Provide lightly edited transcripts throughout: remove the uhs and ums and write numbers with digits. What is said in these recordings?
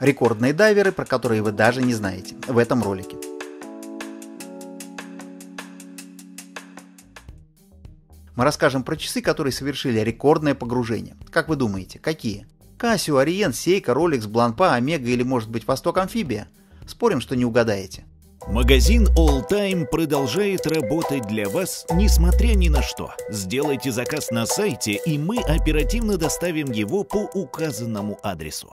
рекордные дайверы, про которые вы даже не знаете, в этом ролике. Мы расскажем про часы, которые совершили рекордное погружение. Как вы думаете, какие? Casio, Orient, Seiko, Rolex, Blancpain, Omega или, может быть, Восток Амфибия? Спорим, что не угадаете. Магазин All Time продолжает работать для вас, несмотря ни на что. Сделайте заказ на сайте, и мы оперативно доставим его по указанному адресу.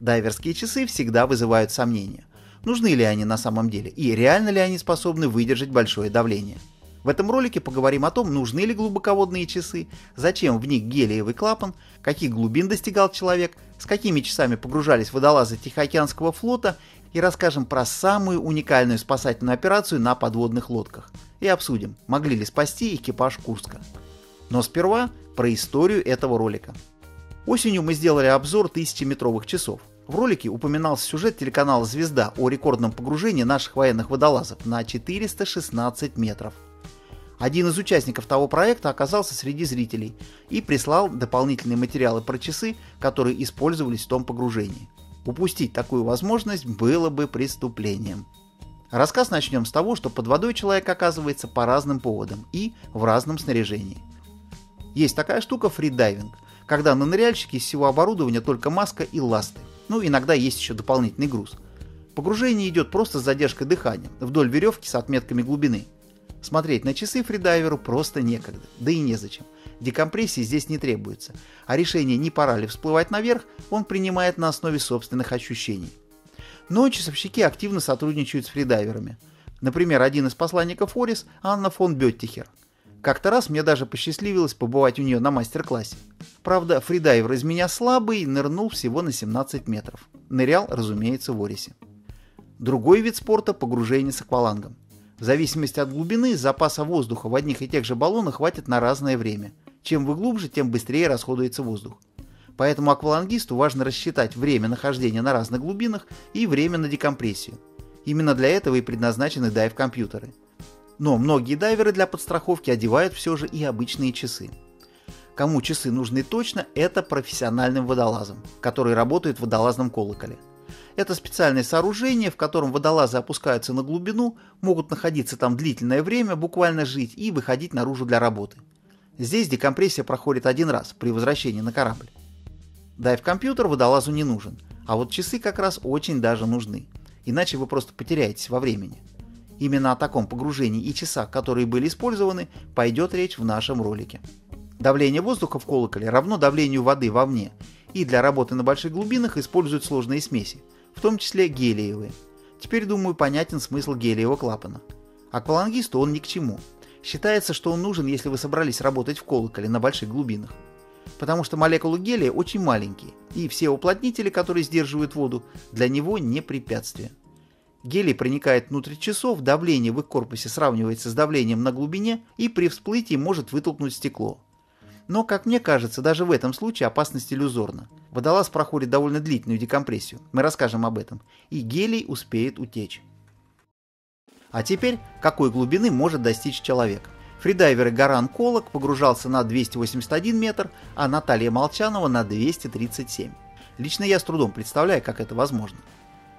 Дайверские часы всегда вызывают сомнения. Нужны ли они на самом деле, и реально ли они способны выдержать большое давление? В этом ролике поговорим о том, нужны ли глубоководные часы, зачем в них гелиевый клапан, каких глубин достигал человек, с какими часами погружались водолазы Тихоокеанского флота, и расскажем про самую уникальную спасательную операцию на подводных лодках. И обсудим, могли ли спасти экипаж Курска. Но сперва про историю этого ролика. Осенью мы сделали обзор 1000-метровых часов. В ролике упоминался сюжет телеканала «Звезда» о рекордном погружении наших военных водолазов на 416 метров. Один из участников того проекта оказался среди зрителей и прислал дополнительные материалы про часы, которые использовались в том погружении. Упустить такую возможность было бы преступлением. Рассказ начнем с того, что под водой человек оказывается по разным поводам и в разном снаряжении. Есть такая штука фридайвинг, когда на ныряльщике из всего оборудования только маска и ласты, ну иногда есть еще дополнительный груз. Погружение идет просто с задержкой дыхания вдоль веревки с отметками глубины. Смотреть на часы фридайверу просто некогда, да и незачем. Декомпрессии здесь не требуется, а решение, не пора ли всплывать наверх, он принимает на основе собственных ощущений. Но часовщики активно сотрудничают с фридайверами. Например, один из посланников Орис, Анна фон Беттихер. Как-то раз мне даже посчастливилось побывать у нее на мастер-классе. Правда, фридайвер из меня слабый, нырнул всего на 17 метров. Нырял, разумеется, в Орисе. Другой вид спорта – погружение с аквалангом. В зависимости от глубины, запаса воздуха в одних и тех же баллонах хватит на разное время. Чем вы глубже, тем быстрее расходуется воздух. Поэтому аквалангисту важно рассчитать время нахождения на разных глубинах и время на декомпрессию. Именно для этого и предназначены дайв-компьютеры. Но многие дайверы для подстраховки одевают все же и обычные часы. Кому часы нужны точно, это профессиональным водолазам, которые работают в водолазном колоколе. Это специальное сооружение, в котором водолазы опускаются на глубину, могут находиться там длительное время, буквально жить и выходить наружу для работы. Здесь декомпрессия проходит один раз при возвращении на корабль. Дайв-компьютер водолазу не нужен, а вот часы как раз очень даже нужны, иначе вы просто потеряетесь во времени. Именно о таком погружении и часах, которые были использованы, пойдет речь в нашем ролике. Давление воздуха в колоколе равно давлению воды вовне, и для работы на больших глубинах используют сложные смеси, в том числе гелиевые. Теперь, думаю, понятен смысл гелиевого клапана. Аквалангисту он ни к чему. Считается, что он нужен, если вы собрались работать в колоколе на больших глубинах. Потому что молекулы гелия очень маленькие, и все уплотнители, которые сдерживают воду, для него не препятствие. Гелий проникает внутрь часов, давление в их корпусе сравнивается с давлением на глубине и при всплытии может вытолкнуть стекло. Но, как мне кажется, даже в этом случае опасность иллюзорна. Водолаз проходит довольно длительную декомпрессию, мы расскажем об этом, и гелий успеет утечь. А теперь, какой глубины может достичь человек? Фридайвер Гаран-Колог погружался на 281 метр, а Наталья Молчанова на 237. Лично я с трудом представляю, как это возможно.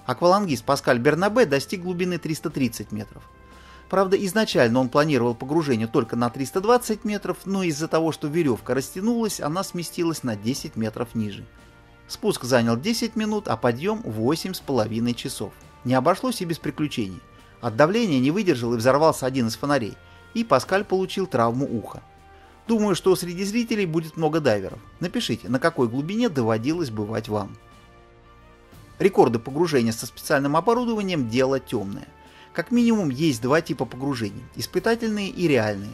Аквалангист Паскаль Бернабе достиг глубины 330 метров. Правда, изначально он планировал погружение только на 320 метров, но из-за того, что веревка растянулась, она сместилась на 10 метров ниже. Спуск занял 10 минут, а подъем 8,5 часов. Не обошлось и без приключений. От давления не выдержал и взорвался один из фонарей, и Паскаль получил травму уха. Думаю, что среди зрителей будет много дайверов. Напишите, на какой глубине доводилось бывать вам. Рекорды погружения со специальным оборудованием – дело темное. Как минимум есть два типа погружений – испытательные и реальные.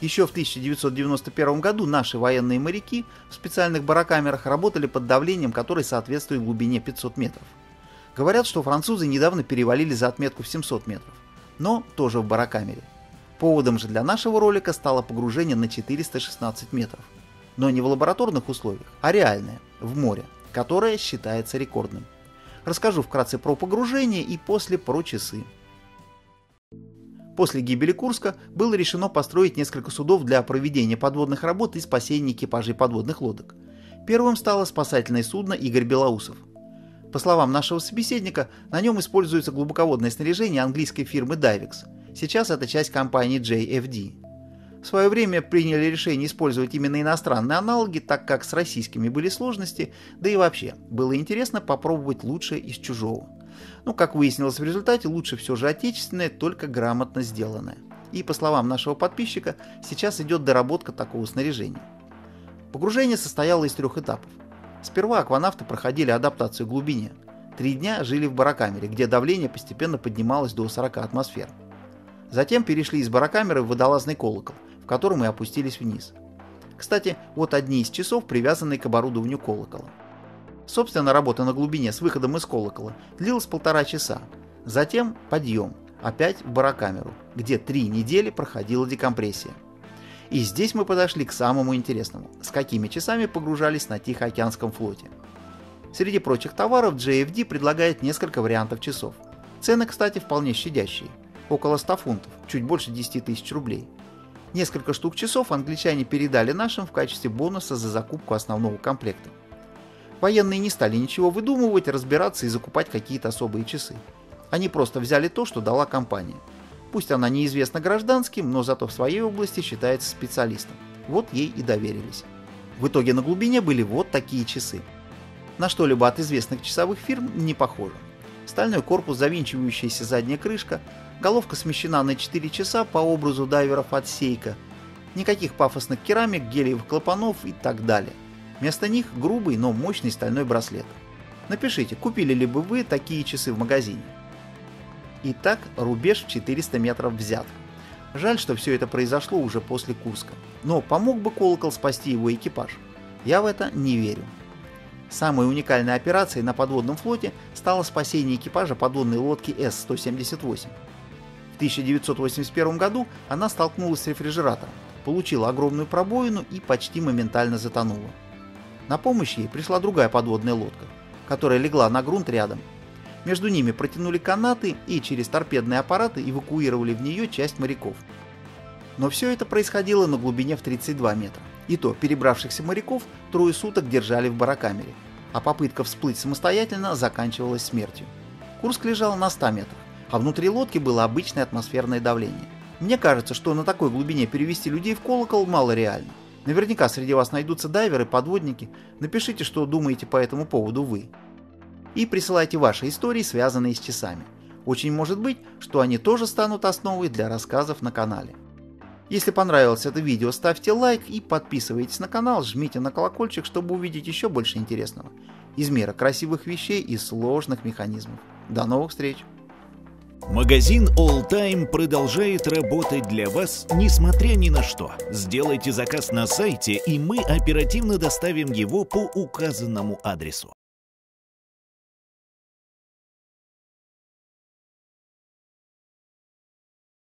Еще в 1991 году наши военные моряки в специальных барокамерах работали под давлением, которое соответствует глубине 500 метров. Говорят, что французы недавно перевалили за отметку в 700 метров, но тоже в барокамере. Поводом же для нашего ролика стало погружение на 416 метров. Но не в лабораторных условиях, а реальное – в море, которое считается рекордным. Расскажу вкратце про погружение и после про часы. После гибели Курска было решено построить несколько судов для проведения подводных работ и спасения экипажей подводных лодок. Первым стало спасательное судно «Игорь Белоусов». По словам нашего собеседника, на нем используется глубоководное снаряжение английской фирмы Divex. Сейчас это часть компании JFD. В свое время приняли решение использовать именно иностранные аналоги, так как с российскими были сложности, да и вообще было интересно попробовать лучшее из чужого. Но, как выяснилось в результате, лучше все же отечественное, только грамотно сделанное. И, по словам нашего подписчика, сейчас идет доработка такого снаряжения. Погружение состояло из трех этапов. Сперва акванавты проходили адаптацию к глубине. 3 дня жили в барокамере, где давление постепенно поднималось до 40 атмосфер. Затем перешли из барокамеры в водолазный колокол, в котором и опустились вниз. Кстати, вот одни из часов, привязанные к оборудованию колокола. Собственно, работа на глубине с выходом из колокола длилась 1,5 часа. Затем подъем, опять в барокамеру, где 3 недели проходила декомпрессия. И здесь мы подошли к самому интересному, с какими часами погружались на Тихоокеанском флоте. Среди прочих товаров JFD предлагает несколько вариантов часов. Цены, кстати, вполне щадящие, около 100 фунтов, чуть больше 10 тысяч рублей. Несколько штук часов англичане передали нашим в качестве бонуса за закупку основного комплекта. Военные не стали ничего выдумывать, разбираться и закупать какие-то особые часы. Они просто взяли то, что дала компания. Пусть она неизвестна гражданским, но зато в своей области считается специалистом. Вот ей и доверились. В итоге на глубине были вот такие часы. На что-либо от известных часовых фирм не похоже. Стальной корпус, завинчивающаяся задняя крышка, головка смещена на 4 часа по образу дайверов от Seiko, никаких пафосных керамик, гелиевых клапанов и так далее. Вместо них грубый, но мощный стальной браслет. Напишите, купили ли бы вы такие часы в магазине. Итак, рубеж в 400 метров взят. Жаль, что все это произошло уже после Курска. Но помог бы колокол спасти его экипаж? Я в это не верю. Самой уникальной операцией на подводном флоте стало спасение экипажа подводной лодки С-178. В 1981 году она столкнулась с рефрижератором, получила огромную пробоину и почти моментально затонула. На помощь ей пришла другая подводная лодка, которая легла на грунт рядом. Между ними протянули канаты и через торпедные аппараты эвакуировали в нее часть моряков. Но все это происходило на глубине в 32 метра. И то перебравшихся моряков 3 суток держали в барокамере, а попытка всплыть самостоятельно заканчивалась смертью. Курск лежал на 100 метрах, а внутри лодки было обычное атмосферное давление. Мне кажется, что на такой глубине перевести людей в колокол мало реально. Наверняка среди вас найдутся дайверы, подводники. Напишите, что думаете по этому поводу вы. И присылайте ваши истории, связанные с часами. Очень может быть, что они тоже станут основой для рассказов на канале. Если понравилось это видео, ставьте лайк и подписывайтесь на канал, жмите на колокольчик, чтобы увидеть еще больше интересного из мира красивых вещей и сложных механизмов. До новых встреч! Магазин All Time продолжает работать для вас, несмотря ни на что. Сделайте заказ на сайте, и мы оперативно доставим его по указанному адресу.